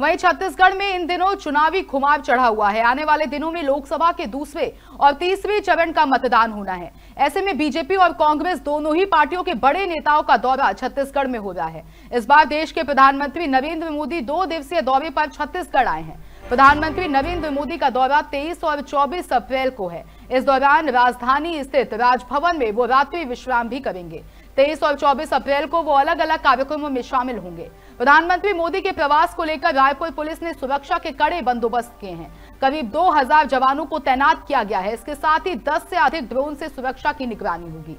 वहीं छत्तीसगढ़ में इन दिनों चुनावी खुमार चढ़ा हुआ है। आने वाले दिनों में लोकसभा के दूसरे और तीसरे चरण का मतदान होना है। ऐसे में बीजेपी और कांग्रेस दोनों ही पार्टियों के बड़े नेताओं का दौरा छत्तीसगढ़ में हो रहा है। इस बार देश के प्रधानमंत्री नरेंद्र मोदी 2 दिवसीय दौरे पर छत्तीसगढ़ आए हैं। प्रधानमंत्री नरेंद्र मोदी का दौरा 23 और 24 अप्रैल को है। इस दौरान राजधानी स्थित राजभवन में वो रात्रि विश्राम भी करेंगे। 23 और 24 अप्रैल को वो अलग अलग कार्यक्रमों में शामिल होंगे। प्रधानमंत्री मोदी के प्रवास को लेकर रायपुर पुलिस ने सुरक्षा के कड़े बंदोबस्त किए हैं। करीब 2000 जवानों को तैनात किया गया है। इसके साथ ही 10 से अधिक ड्रोन से सुरक्षा की निगरानी होगी।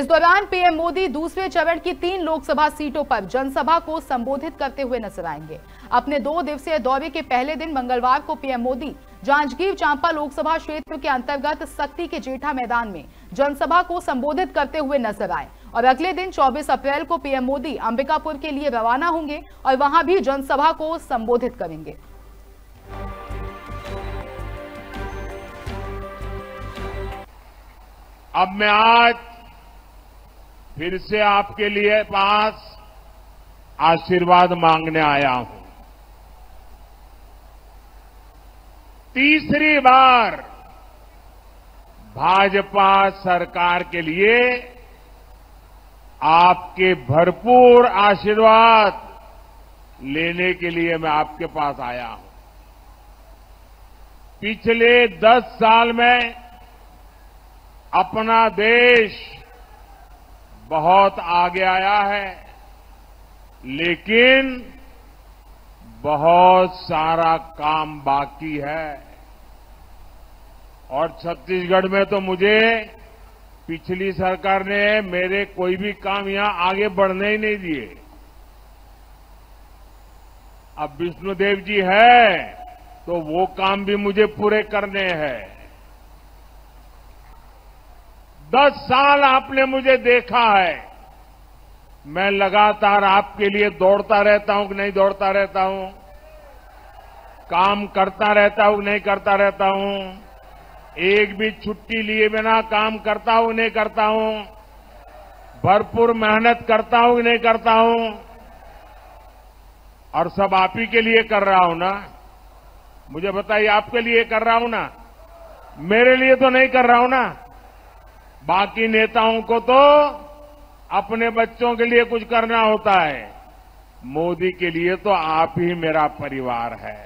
इस दौरान पीएम मोदी दूसरे चरण की 3 लोकसभा सीटों पर जनसभा को संबोधित करते हुए नजर आएंगे। अपने 2 दिवसीय दौरे के पहले दिन मंगलवार को पीएम मोदी जांजगीर चांपा लोकसभा क्षेत्र के अंतर्गत सक्ती के जेठा मैदान में जनसभा को संबोधित करते हुए नजर आए और अगले दिन 24 अप्रैल को पीएम मोदी अंबिकापुर के लिए रवाना होंगे और वहां भी जनसभा को संबोधित करेंगे। अब मैं आज फिर से आपके लिए पास आशीर्वाद मांगने आया हूं। तीसरी बार भाजपा सरकार के लिए आपके भरपूर आशीर्वाद लेने के लिए मैं आपके पास आया हूं। पिछले 10 साल में अपना देश बहुत आगे आया है, लेकिन बहुत सारा काम बाकी है। और छत्तीसगढ़ में तो मुझे पिछली सरकार ने मेरे कोई भी काम यहां आगे बढ़ने ही नहीं दिए। अब विष्णुदेव जी है तो वो काम भी मुझे पूरे करने हैं। 10 साल आपने मुझे देखा है, मैं लगातार आपके लिए दौड़ता रहता हूं कि नहीं दौड़ता रहता हूं, काम करता रहता हूं कि नहीं करता रहता हूं, एक भी छुट्टी लिए बिना काम करता हूं नहीं करता हूं, भरपूर मेहनत करता हूं कि नहीं करता हूं, और सब आप ही के लिए कर रहा हूं ना। मुझे बताइए, आपके लिए कर रहा हूं ना, मेरे लिए तो नहीं कर रहा हूं ना। बाकी नेताओं को तो अपने बच्चों के लिए कुछ करना होता है, मोदी के लिए तो आप ही मेरा परिवार है।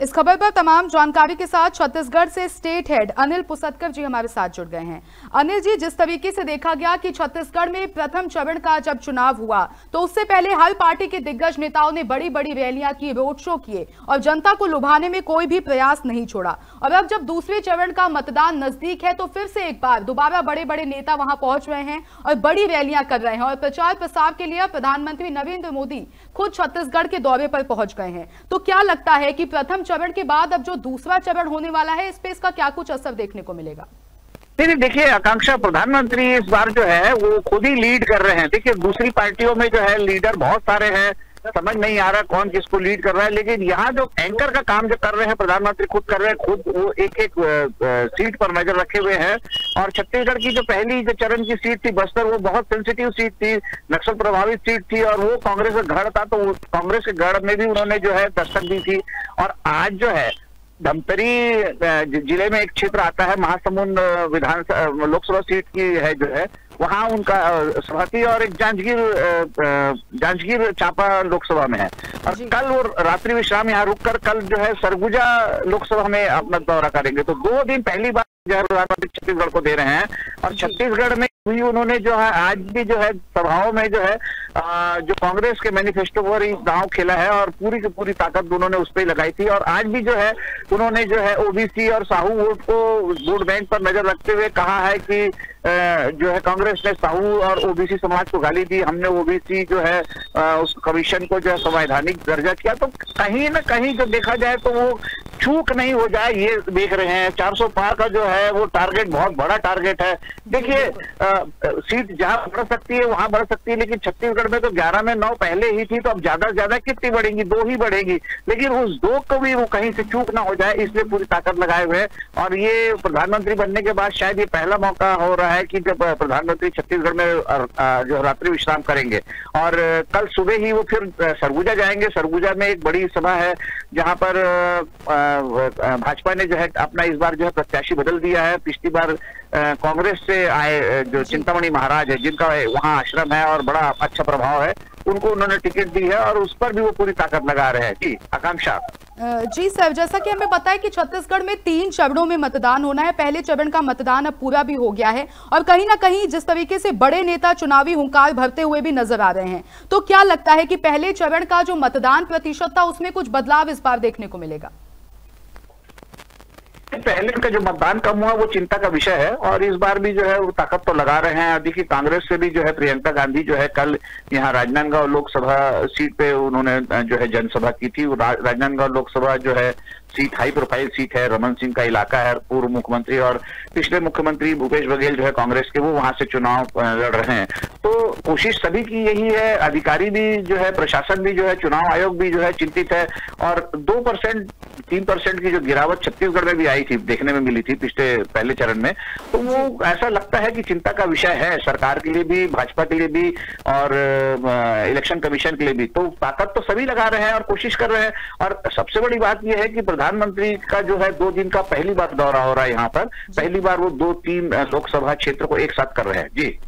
इस खबर पर तमाम जानकारी के साथ छत्तीसगढ़ से स्टेट हेड अनिल पुसतकर जी हमारे साथ जुड़ गए हैं। अनिल जी, जिस तरीके से देखा गया कि छत्तीसगढ़ में प्रथम चरण का जब चुनाव हुआ तो उससे पहले हर पार्टी के दिग्गज नेताओं ने बड़ी बड़ी रैलियां की, रोड शो किए और जनता को लुभाने में कोई भी प्रयास नहीं छोड़ा। और अब जब दूसरे चरण का मतदान नजदीक है तो फिर से एक बार दोबारा बड़े बड़े नेता वहां पहुंच रहे हैं और बड़ी रैलियां कर रहे हैं और प्रचार प्रसार के लिए प्रधानमंत्री नरेंद्र मोदी खुद छत्तीसगढ़ के दौरे पर पहुंच गए हैं। तो क्या लगता है कि प्रथम चरण के बाद अब जो दूसरा चरण होने वाला है इस पे इसका क्या कुछ असर देखने को मिलेगा? नहीं, देखिए आकांक्षा, प्रधानमंत्री इस बार जो है वो खुद ही लीड कर रहे हैं। देखिए दूसरी पार्टियों में जो है लीडर बहुत सारे हैं, समझ नहीं आ रहा कौन किसको लीड कर रहा है, लेकिन यहाँ जो एंकर का काम जो कर रहे हैं प्रधानमंत्री खुद कर रहे हैं, खुद वो एक एक सीट पर नजर रखे हुए हैं। और छत्तीसगढ़ की जो पहली जो चरण की सीट थी बस्तर, वो बहुत सेंसिटिव सीट थी, नक्सल प्रभावित सीट थी और वो कांग्रेस का गढ़ था, तो कांग्रेस के गढ़ में भी उन्होंने जो है दस्तक दी थी। और आज जो है धमतरी जिले में एक क्षेत्र आता है, महासमुंद विधानसभा लोकसभा सीट की है जो है, वहाँ उनका सभा थी और एक जांजगीर चांपा लोकसभा में है। और कल वो रात्रि विश्राम यहाँ रुककर कल जो है सरगुजा लोकसभा में अपना दौरा करेंगे। तो 2 दिन पहली बार जो है प्रधानमंत्री छत्तीसगढ़ को दे रहे हैं। और छत्तीसगढ़ में भी उन्होंने जो है आज भी जो है सभाओं में जो है जो कांग्रेस के मैनिफेस्टो पर दांव खेला है और पूरी की पूरी ताकत उन्होंने उस पर लगाई थी। और आज भी जो है उन्होंने जो है ओबीसी और साहू वोट को वोट बैंक पर नजर रखते हुए कहा है कि जो है कांग्रेस ने साहू और ओबीसी समाज को गाली दी, हमने ओबीसी जो है उस कमीशन को जो है संवैधानिक दर्जा किया। तो कहीं ना कहीं जो देखा जाए तो वो चूक नहीं हो जाए ये देख रहे हैं। 400 पार का जो है वो टारगेट बहुत बड़ा टारगेट है। देखिए सीट जहाँ बढ़ सकती है वहां बढ़ सकती है, लेकिन छत्तीसगढ़ में तो 11 में 9 पहले ही थी, तो अब ज्यादा से ज्यादा कितनी बढ़ेंगी, 2 ही बढ़ेंगी। लेकिन उस 2 को भी वो कहीं से चूक ना हो जाए, इसलिए पूरी ताकत लगाए हुए हैं। और ये प्रधानमंत्री बनने के बाद शायद ये पहला मौका हो रहा है कि जब प्रधानमंत्री छत्तीसगढ़ में जो रात्रि विश्राम करेंगे, और कल सुबह ही वो फिर सरगुजा जाएंगे। सरगुजा में एक बड़ी सभा है जहाँ पर भाजपा ने जो है अपना इस बार जो है प्रत्याशी बदल दिया है। पिछली बार कांग्रेस से आए जो चिंतामणि महाराज है, जिनका वहाँ आश्रम है और बड़ा अच्छा प्रभाव है, उनको उन्होंने टिकट दी है और उस पर भी वो पूरी ताकत लगा रहे हैं। जी आकांक्षा। जी सर, जैसा कि हमें पता है कि छत्तीसगढ़ में 3 चरणों में मतदान होना है। पहले चरण का मतदान अब पूरा भी हो गया है और कहीं ना कहीं जिस तरीके से बड़े नेता चुनावी हुंकार भरते हुए भी नजर आ रहे हैं, तो क्या लगता है कि पहले चरण का जो मतदान प्रतिशत था उसमें कुछ बदलाव इस बार देखने को मिलेगा? पहले का जो मतदान कम हुआ वो चिंता का विषय है, और इस बार भी जो है वो ताकत तो लगा रहे हैं। देखिए कांग्रेस से भी जो है प्रियंका गांधी जो है कल यहाँ राजनांदगांव लोकसभा सीट पे उन्होंने जो है जनसभा की थी। राजनांदगांव लोकसभा जो है सीट हाई प्रोफाइल सीट है, रमन सिंह का इलाका है, पूर्व मुख्यमंत्री और पिछले मुख्यमंत्री भूपेश बघेल जो है कांग्रेस के, वो वहां से चुनाव लड़ रहे हैं। तो कोशिश सभी की यही है, अधिकारी भी जो है, प्रशासन भी जो है, चुनाव आयोग भी जो है चिंतित है। और 2% 3% की जो गिरावट छत्तीसगढ़ में भी आई थी, देखने में मिली थी पहले चरण में, तो वो ऐसा लगता है कि चिंता का विषय है सरकार के लिए भी, भाजपा के लिए भी और इलेक्शन कमीशन के लिए भी। तो ताकत तो सभी लगा रहे हैं और कोशिश कर रहे हैं। और सबसे बड़ी बात यह है कि प्रधानमंत्री का जो है 2 दिन का पहली बार दौरा हो रहा है यहाँ पर, पहली बार वो 2-3 लोकसभा क्षेत्र को एक साथ कर रहे हैं। जी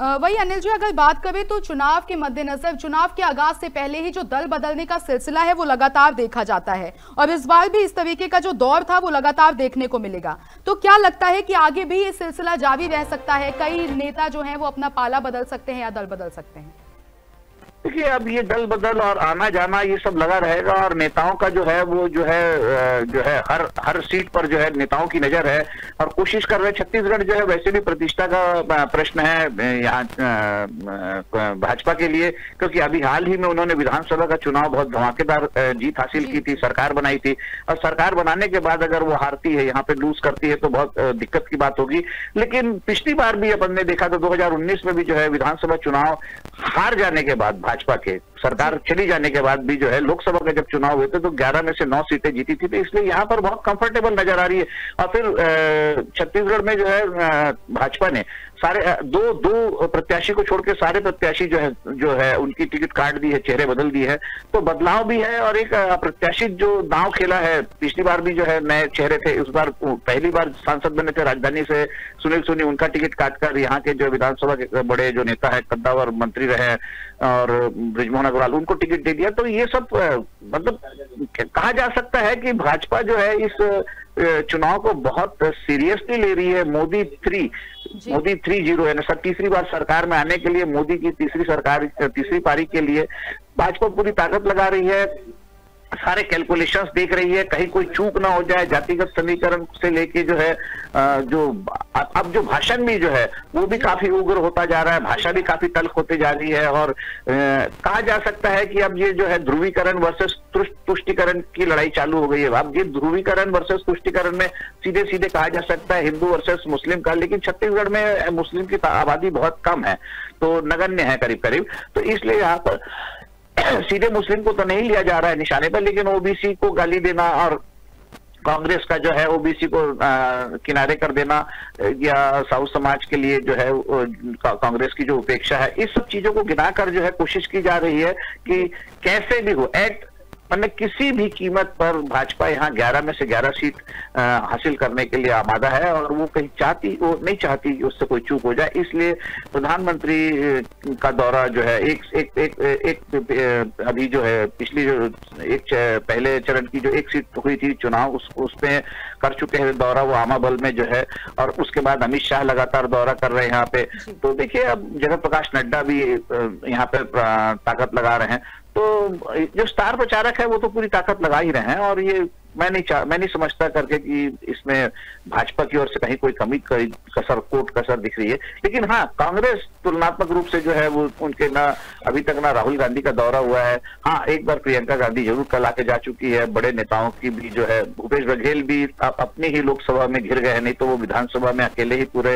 वही अनिल जी, अगर बात करें तो चुनाव के मद्देनजर चुनाव के आगाज से पहले ही जो दल बदलने का सिलसिला है वो लगातार देखा जाता है, और इस बार भी इस तरीके का जो दौर था वो लगातार देखने को मिलेगा। तो क्या लगता है कि आगे भी ये सिलसिला जारी रह सकता है, कई नेता जो है वो अपना पाला बदल सकते हैं या दल बदल सकते हैं? देखिए अब ये दल बदल और आना जाना ये सब लगा रहेगा, और नेताओं का जो है वो जो है हर सीट पर जो है नेताओं की नजर है और कोशिश कर रहे। छत्तीसगढ़ जो है वैसे भी प्रतिष्ठा का प्रश्न है यहाँ भाजपा के लिए, क्योंकि अभी हाल ही में उन्होंने विधानसभा का चुनाव बहुत धमाकेदार जीत हासिल की थी, सरकार बनाई थी, और सरकार बनाने के बाद अगर वो हारती है, यहाँ पे लूज करती है, तो बहुत दिक्कत की बात होगी। लेकिन पिछली बार भी अपन ने देखा था 2019 में भी जो है विधानसभा चुनाव हार जाने के बाद, भाजपा के सरकार चली जाने के बाद भी जो है लोकसभा के जब चुनाव हुए थे तो 11 में से 9 सीटें जीती थी। तो इसलिए यहाँ पर बहुत कंफर्टेबल नजर आ रही है। और फिर छत्तीसगढ़ में जो है भाजपा ने सारे दो प्रत्याशी को छोड़ के सारे प्रत्याशी जो है उनकी टिकट काट दी है, चेहरे बदल दिए हैं, तो बदलाव भी है। और एक अप्रत्याशित जो दांव खेला है, पिछली बार भी जो है नए चेहरे थे, इस बार पहली बार सांसद बने थे राजधानी से सुनील सोनी, उनका टिकट काटकर यहाँ के जो विधानसभा के बड़े जो नेता है, कद्दावर मंत्री रहे और बृजमोहन अग्रवाल, उनको टिकट दे दिया। तो ये सब मतलब कहा जा सकता है कि भाजपा जो है इस चुनाव को बहुत सीरियसली ले रही है। मोदी 3.0 यानी तीसरी बार सरकार में आने के लिए, मोदी की तीसरी पारी के लिए भाजपा पूरी ताकत लगा रही है, सारे कैलकुलेशंस देख रही है, कहीं कोई चूक ना हो जाए। जातिगत समीकरण से लेके जो है अब जो भाषण भी जो है वो भी काफी उग्र होता जा रहा है, भाषा भी काफी तल्ख होती जा रही है। और कहा जा सकता है कि अब ये जो है ध्रुवीकरण वर्सेस तुष्टीकरण की लड़ाई चालू हो गई है। अब ये ध्रुवीकरण वर्सेस तुष्टीकरण में सीधे सीधे कहा जा सकता है हिंदू वर्सेस मुस्लिम का, लेकिन छत्तीसगढ़ में मुस्लिम की आबादी बहुत कम है, तो नगण्य है करीब करीब, तो इसलिए यहाँ पर सीधे मुस्लिम को तो नहीं लिया जा रहा है निशाने पर, लेकिन ओबीसी को गाली देना और कांग्रेस का जो है ओबीसी को किनारे कर देना या साउथ समाज के लिए जो है कांग्रेस की जो उपेक्षा है, इस सब चीजों को गिनाकर जो है कोशिश की जा रही है कि कैसे भी हो मतलब किसी भी कीमत पर भाजपा यहाँ 11 में से 11 सीट हासिल करने के लिए आमादा है, और वो कहीं वो नहीं चाहती कि उससे कोई चूक हो जाए। इसलिए प्रधानमंत्री का दौरा जो है एक अभी जो है पिछली जो पहले चरण की जो 1 सीट हुई थी चुनाव, उसमें कर चुके हैं दौरा, वो आमाबल में जो है, और उसके बाद अमित शाह लगातार दौरा कर रहे हैं यहाँ पे। तो देखिए अब जगत प्रकाश नड्डा भी यहाँ पे ताकत लगा रहे हैं, तो जो स्टार प्रचारक है वो तो पूरी ताकत लगा ही रहे हैं। और ये मैं नहीं समझता करके कि इसमें भाजपा की ओर से कहीं कोई कमी कसर दिख रही है। लेकिन हाँ, कांग्रेस तुलनात्मक रूप से जो है वो उनके ना अभी तक ना राहुल गांधी का दौरा हुआ है। हाँ, एक बार प्रियंका गांधी जरूर कल आके जा चुकी है, बड़े नेताओं की भी जो है, भूपेश बघेल भी अपनी ही लोकसभा में घिर गए, नहीं तो वो विधानसभा में अकेले ही पूरे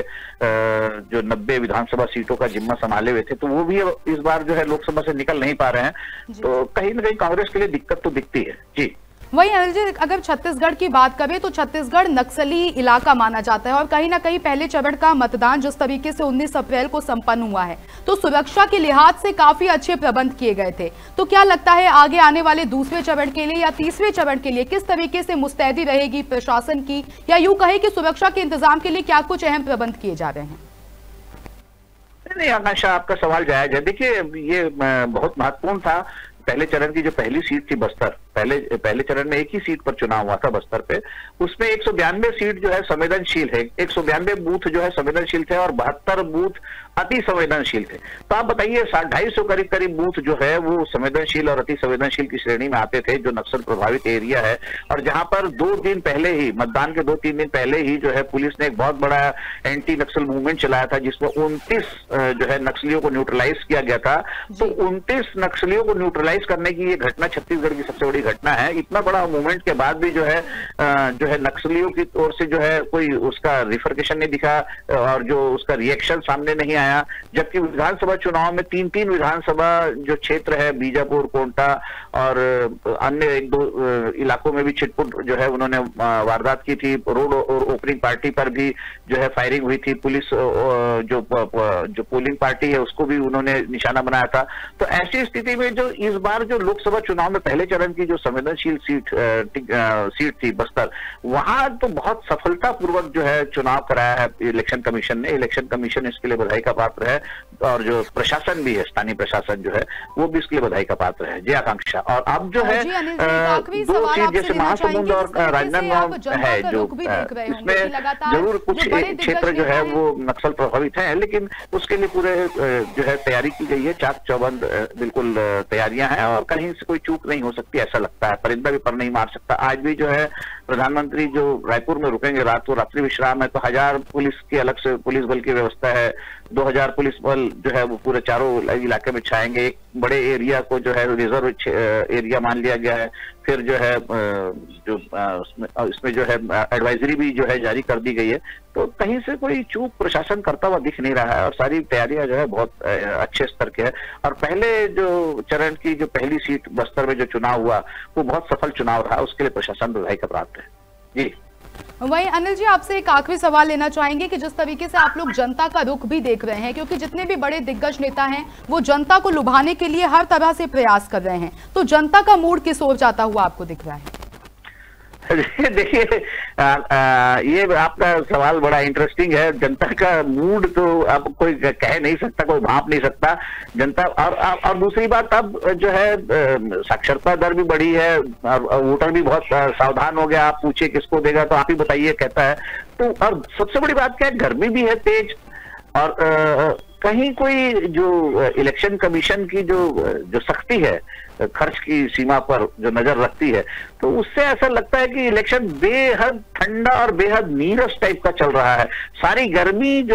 जो 90 विधानसभा सीटों का जिम्मा संभाले हुए थे, तो वो भी इस बार जो है लोकसभा से निकल नहीं पा रहे हैं। तो कहीं ना कहीं कांग्रेस के लिए दिक्कत तो दिखती है। जी वही अनिल जी, अगर छत्तीसगढ़ की बात करें तो छत्तीसगढ़ नक्सली इलाका माना जाता है और कहीं ना कहीं पहले चरण का मतदान जिस तरीके से 19 अप्रैल को संपन्न हुआ है तो सुरक्षा के लिहाज से काफी अच्छे प्रबंध किए गए थे। तो क्या लगता है आगे आने वाले दूसरे चरण के लिए या तीसरे चरण के लिए किस तरीके से मुस्तैदी रहेगी प्रशासन की, या यूं कहे कि सुरक्षा के इंतजाम के लिए क्या कुछ अहम प्रबंध किए जा रहे हैं? नहीं आकांक्षा, आपका सवाल जायज है। देखिए, ये बहुत महत्वपूर्ण था। पहले चरण की जो पहली सीट थी बस्तर, पहले चरण में एक ही सीट पर चुनाव हुआ था बस्तर पे, उसमें 192 सीट जो है संवेदनशील है, 192 बूथ जो है संवेदनशील थे और 72 बूथ अति संवेदनशील थे। तो आप बताइए 250 करीब बूथ जो है वो संवेदनशील और अति संवेदनशील की श्रेणी में आते थे, जो नक्सल प्रभावित एरिया है, और जहां पर 2 दिन पहले ही, मतदान के 2-3 दिन पहले ही जो है पुलिस ने एक बहुत बड़ा एंटी नक्सल मूवमेंट चलाया था जिसमें 29 जो है नक्सलियों को न्यूट्रलाइज किया गया था। तो 29 नक्सलियों को न्यूट्रलाइज करने की ये घटना छत्तीसगढ़ की सबसे बड़ी घटना है। इतना बड़ा मूवमेंट के बाद भी जो है नक्सलियों की ओर से जो है कोई उसका रिफर्केशन नहीं दिखा और जो उसका रिएक्शन सामने नहीं आया, जबकि विधानसभा चुनाव में 3-3 विधानसभा जो क्षेत्र है, बीजापुर, कोंटा और अन्य 1-2 इलाकों में भी छिटपुट जो है उन्होंने वारदात की थी। रोड और ओपनिंग पार्टी पर भी जो है फायरिंग हुई थी। पुलिस जो पोलिंग पार्टी है उसको भी उन्होंने निशाना बनाया था। तो ऐसी स्थिति में जो इस बार जो लोकसभा चुनाव में पहले चरण की जो संवेदनशील सीट थी बस्तर, वहां तो बहुत सफलतापूर्वक जो है चुनाव कराया है इलेक्शन कमीशन ने। इलेक्शन कमीशन इसके लिए बधाई का पात्र है और जो प्रशासन भी है, स्थानीय प्रशासन जो है वो भी इसके लिए बधाई का पात्र है। जी आकांक्षा, और अब जो है 2 सीट जैसे महासमुंद और राजनांदगांव है जो इसमें जरूर कुछ क्षेत्र जो है वो नक्सल प्रभावित है, लेकिन उसके लिए पूरे जो है तैयारी की गई है, चाक चौबंद बिल्कुल तैयारियां हैं और कहीं से कोई चूक नहीं हो सकती ऐसा लगता है। परिंदा भी पर नहीं मार सकता। आज भी जो है प्रधानमंत्री जो रायपुर में रुकेंगे, रात को रात्रि विश्राम है, तो 1000 पुलिस की अलग से पुलिस बल की व्यवस्था है, 2000 पुलिस बल जो है वो पूरे चारों इलाके में छाएंगे। एक बड़े एरिया को जो है रिजर्व एरिया मान लिया गया है। फिर जो है इसमें जो है एडवाइजरी भी जो है जारी कर दी गई है। तो कहीं से कोई चूक प्रशासन करता हुआ दिख नहीं रहा है और सारी तैयारियां जो है बहुत अच्छे स्तर के है। और पहले जो चरण की जो पहली सीट बस्तर में जो चुनाव हुआ वो बहुत सफल चुनाव रहा, उसके लिए प्रशासन बधाई का प्राप्त है। जी वही अनिल जी, आपसे एक आखिरी सवाल लेना चाहेंगे कि जिस तरीके से आप लोग जनता का रुख भी देख रहे हैं, क्योंकि जितने भी बड़े दिग्गज नेता हैं वो जनता को लुभाने के लिए हर तरह से प्रयास कर रहे हैं, तो जनता का मूड किस ओर जाता हुआ आपको दिख रहा है? देखिए, ये आपका सवाल बड़ा इंटरेस्टिंग है। जनता का मूड तो अब कोई कह नहीं सकता, कोई भांप नहीं सकता जनता। और दूसरी बात, अब जो है साक्षरता दर भी बढ़ी है और वोटर भी बहुत सावधान हो गया। आप पूछिए किसको देगा तो आप ही बताइए कहता है। तो और सबसे बड़ी बात क्या है, गर्मी भी है तेज और कहीं कोई जो इलेक्शन कमीशन की जो सख्ती है खर्च की सीमा पर जो नजर रखती है, तो उससे ऐसा लगता है कि इलेक्शन बेहद ठंडा और बेहद नीरस टाइप का चल रहा है। सारी गर्मी जो